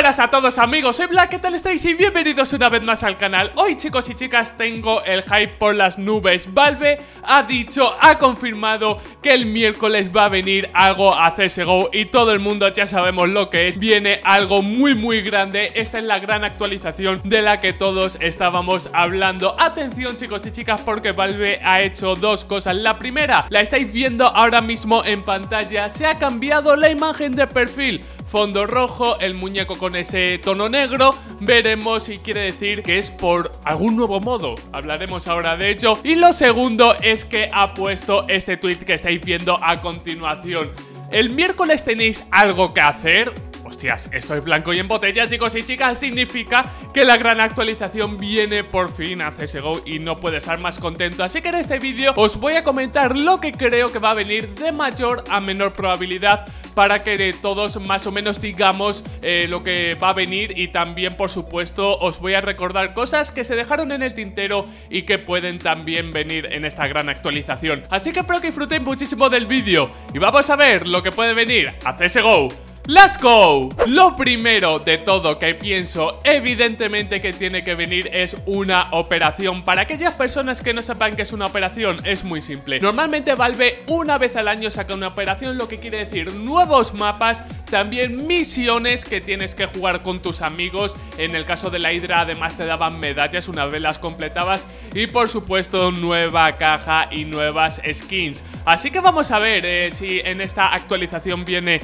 Buenas a todos amigos, soy Black, ¿qué tal estáis? Y bienvenidos una vez más al canal. Hoy chicos y chicas tengo el hype por las nubes. Valve ha confirmado que el miércoles va a venir algo a CSGO y todo el mundo ya sabemos lo que es. Viene algo muy muy grande, esta es la gran actualización de la que todos estábamos hablando. Atención chicos y chicas porque Valve ha hecho dos cosas. La primera, la estáis viendo ahora mismo en pantalla, se ha cambiado la imagen de perfil. Fondo rojo, el muñeco con ese tono negro, veremos si quiere decir que es por algún nuevo modo, hablaremos ahora de ello. Y lo segundo es que ha puesto este tweet que estáis viendo a continuación. El miércoles tenéis algo que hacer. Hostias, esto es blanco y en botella, chicos y chicas, significa que la gran actualización viene por fin a CSGO y no puede estar más contento. Así que en este vídeo os voy a comentar lo que creo que va a venir de mayor a menor probabilidad para que de todos más o menos digamos lo que va a venir, y también por supuesto os voy a recordar cosas que se dejaron en el tintero y que pueden también venir en esta gran actualización. Así que espero que disfrutéis muchísimo del vídeo y vamos a ver lo que puede venir a CSGO. ¡Let's go! Lo primero de todo que pienso evidentemente que tiene que venir es una operación. Para aquellas personas que no sepan que es una operación, es muy simple. Normalmente Valve una vez al año saca una operación, lo que quiere decir nuevos mapas, también misiones que tienes que jugar con tus amigos. En el caso de la Hydra además te daban medallas una vez las completabas y por supuesto nueva caja y nuevas skins. Así que vamos a ver si en esta actualización viene,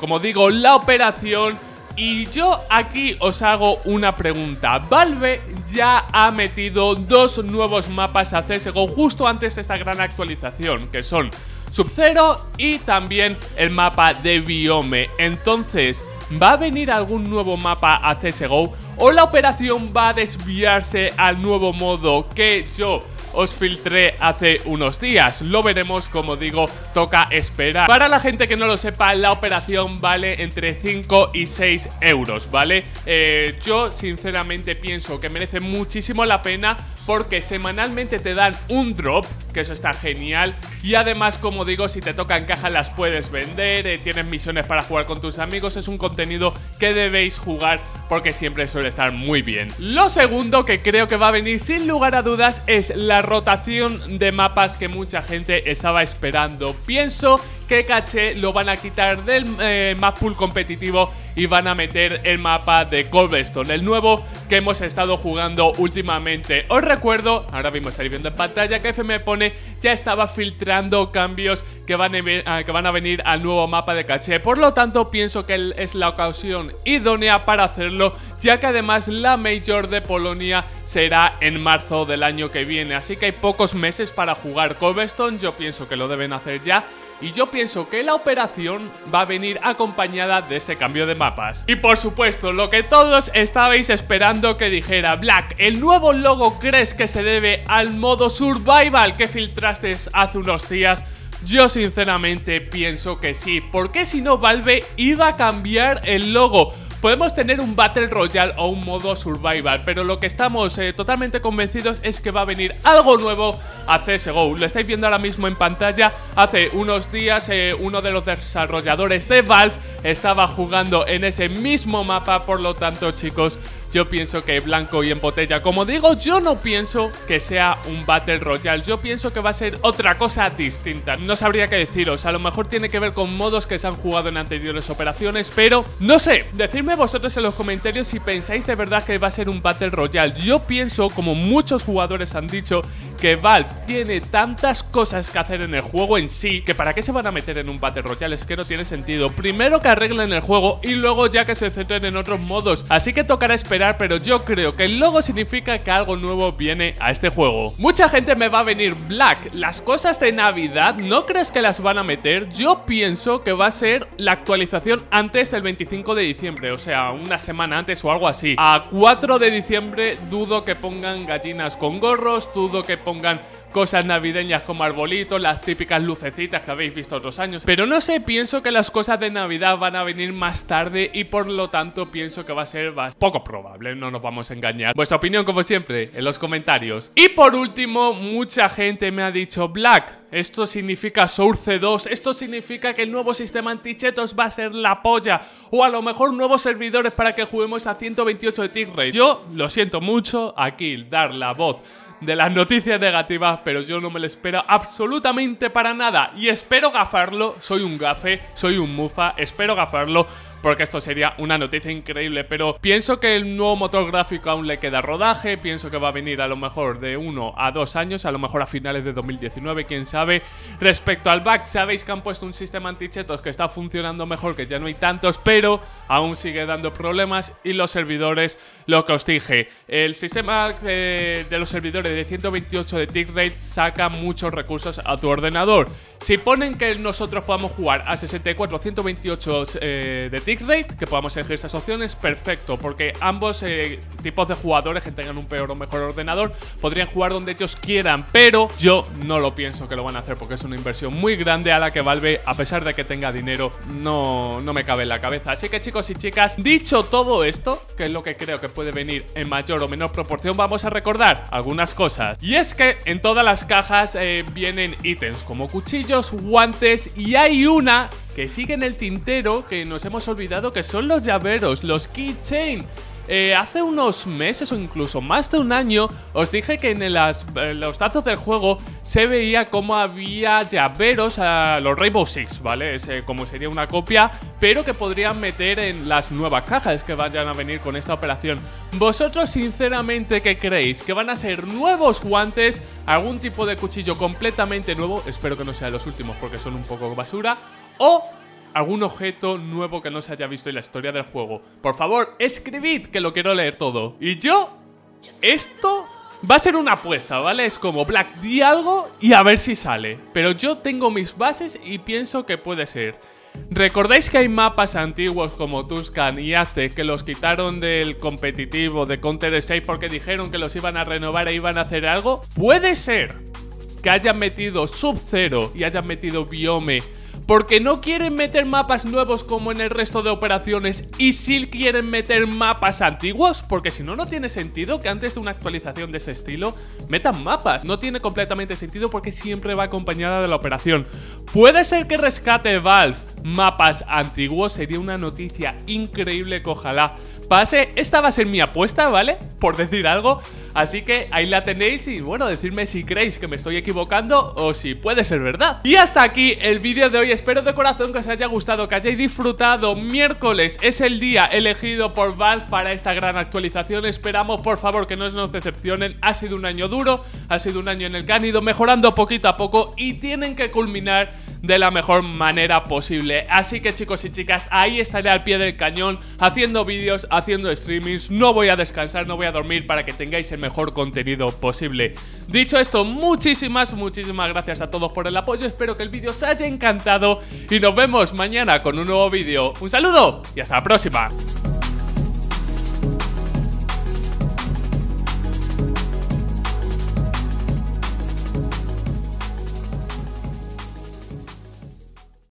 como digo, la operación. Y yo aquí os hago una pregunta. Valve ya ha metido dos nuevos mapas a CSGO justo antes de esta gran actualización, que son Sub-Zero y también el mapa de Biome. Entonces, ¿va a venir algún nuevo mapa a CSGO? ¿O la operación va a desviarse al nuevo modo que yo os filtré hace unos días? Lo veremos, como digo, toca esperar. Para la gente que no lo sepa, la operación vale entre 5 y 6 euros, ¿vale? Yo sinceramente pienso que merece muchísimo la pena porque semanalmente te dan un drop, que eso está genial, y además, como digo, si te tocan cajas las puedes vender, tienes misiones para jugar con tus amigos, es un contenido que debéis jugar porque siempre suele estar muy bien. Lo segundo que creo que va a venir sin lugar a dudas es la rotación de mapas que mucha gente estaba esperando. Pienso que Cache lo van a quitar del map pool competitivo y van a meter el mapa de Cobblestone, el nuevo que hemos estado jugando últimamente. Os recuerdo, ahora mismo estáis viendo en pantalla que FM Pone ya estaba filtrando cambios que van a venir al nuevo mapa de Cache. Por lo tanto, pienso que es la ocasión idónea para hacerlo, ya que además la Major de Polonia será en marzo del año que viene. Así que hay pocos meses para jugar Cobblestone, yo pienso que lo deben hacer ya. Y yo pienso que la operación va a venir acompañada de ese cambio de mapas. Y por supuesto, lo que todos estabais esperando que dijera Black, el nuevo logo, ¿crees que se debe al modo survival que filtraste hace unos días? Yo sinceramente pienso que sí, porque si no Valve iba a cambiar el logo. Podemos tener un Battle Royale o un modo Survival, pero lo que estamos totalmente convencidos es que va a venir algo nuevo a CSGO. Lo estáis viendo ahora mismo en pantalla. Hace unos días uno de los desarrolladores de Valve estaba jugando en ese mismo mapa. Por lo tanto, chicos, yo pienso que blanco y en botella. Como digo, yo no pienso que sea un Battle Royale, yo pienso que va a ser otra cosa distinta. No sabría qué deciros, a lo mejor tiene que ver con modos que se han jugado en anteriores operaciones, pero no sé, decidme vosotros en los comentarios si pensáis de verdad que va a ser un Battle Royale. Yo pienso, como muchos jugadores han dicho, que Valve tiene tantas cosas que hacer en el juego en sí, que para qué se van a meter en un Battle Royale, es que no tiene sentido. Primero que arreglen el juego y luego ya que se centren en otros modos, así que tocará esperar. Pero yo creo que el logo significa que algo nuevo viene a este juego. Mucha gente me va a venir, Black, las cosas de Navidad, ¿no crees que las van a meter? Yo pienso que va a ser la actualización antes del 25 de diciembre, o sea, una semana antes o algo así. A 4 de diciembre dudo que pongan gallinas con gorros, dudo que pongan cosas navideñas como arbolitos, las típicas lucecitas que habéis visto otros años. Pero no sé, pienso que las cosas de Navidad van a venir más tarde y por lo tanto pienso que va a ser más poco probable, no nos vamos a engañar. Vuestra opinión, como siempre, en los comentarios. Y por último, mucha gente me ha dicho: Black, esto significa Source 2, esto significa que el nuevo sistema antichetos va a ser la polla, o a lo mejor nuevos servidores para que juguemos a 128 de tick rate. Yo lo siento mucho, aquí dar la voz de las noticias negativas, pero yo no me lo espero absolutamente para nada y espero gafarlo. Soy un gafe, soy un mufa, espero gafarlo, porque esto sería una noticia increíble. Pero pienso que el nuevo motor gráfico aún le queda rodaje, pienso que va a venir a lo mejor de 1 a 2 años, a lo mejor a finales de 2019, quién sabe. Respecto al bug, sabéis que han puesto un sistema antichetos que está funcionando mejor, que ya no hay tantos, pero aún sigue dando problemas. Y los servidores, lo que os dije, el sistema de los servidores de 128 de tick rate saca muchos recursos a tu ordenador. Si ponen que nosotros podamos jugar a 64, 128 de tick rate, que podamos elegir esas opciones, perfecto, porque ambos tipos de jugadores, que tengan un peor o mejor ordenador, podrían jugar donde ellos quieran. Pero yo no lo pienso que lo van a hacer, porque es una inversión muy grande a la que Valve, a pesar de que tenga dinero, no me cabe en la cabeza. Así que, chicos y chicas, dicho todo esto, que es lo que creo que puede venir en mayor o menor proporción, vamos a recordar algunas cosas. Y es que en todas las cajas vienen ítems como cuchillos, guantes, y hay una que sigue en el tintero, que nos hemos olvidado, que son los llaveros, los keychain. Hace unos meses o incluso más de un año os dije que en los datos del juego se veía cómo había llaveros a los Rainbow Six, ¿vale? Es como sería una copia, pero que podrían meter en las nuevas cajas que vayan a venir con esta operación. ¿Vosotros sinceramente qué creéis? ¿Que van a ser nuevos guantes? ¿Algún tipo de cuchillo completamente nuevo? Espero que no sean los últimos, porque son un poco basura. O algún objeto nuevo que no se haya visto en la historia del juego. Por favor, escribid, que lo quiero leer todo. Y yo, esto va a ser una apuesta, ¿vale? Es como, Black, di algo y a ver si sale. Pero yo tengo mis bases y pienso que puede ser. ¿Recordáis que hay mapas antiguos como Tuscan y Ace que los quitaron del competitivo de Counter-Strike porque dijeron que los iban a renovar e iban a hacer algo? Puede ser que hayan metido Sub-Zero y hayan metido Biome, porque no quieren meter mapas nuevos como en el resto de operaciones, y sí quieren meter mapas antiguos, porque si no, no tiene sentido que antes de una actualización de ese estilo metan mapas. No tiene completamente sentido, porque siempre va acompañada de la operación. Puede ser que rescate Valve mapas antiguos, sería una noticia increíble que ojalá pase. Esta va a ser mi apuesta, ¿vale? Por decir algo. Así que ahí la tenéis y bueno, decidme si creéis que me estoy equivocando o si puede ser verdad. Y hasta aquí el vídeo de hoy. Espero de corazón que os haya gustado, que hayáis disfrutado. Miércoles es el día elegido por Valve para esta gran actualización. Esperamos, por favor, que no nos decepcionen. Ha sido un año duro, ha sido un año en el que han ido mejorando poquito a poco y tienen que culminar de la mejor manera posible. Así que, chicos y chicas, ahí estaré al pie del cañón, haciendo vídeos, haciendo streamings. No voy a descansar, no voy a dormir, para que tengáis el mejor contenido posible. Dicho esto, muchísimas gracias a todos por el apoyo. Espero que el vídeo os haya encantado y nos vemos mañana con un nuevo vídeo. Un saludo y hasta la próxima.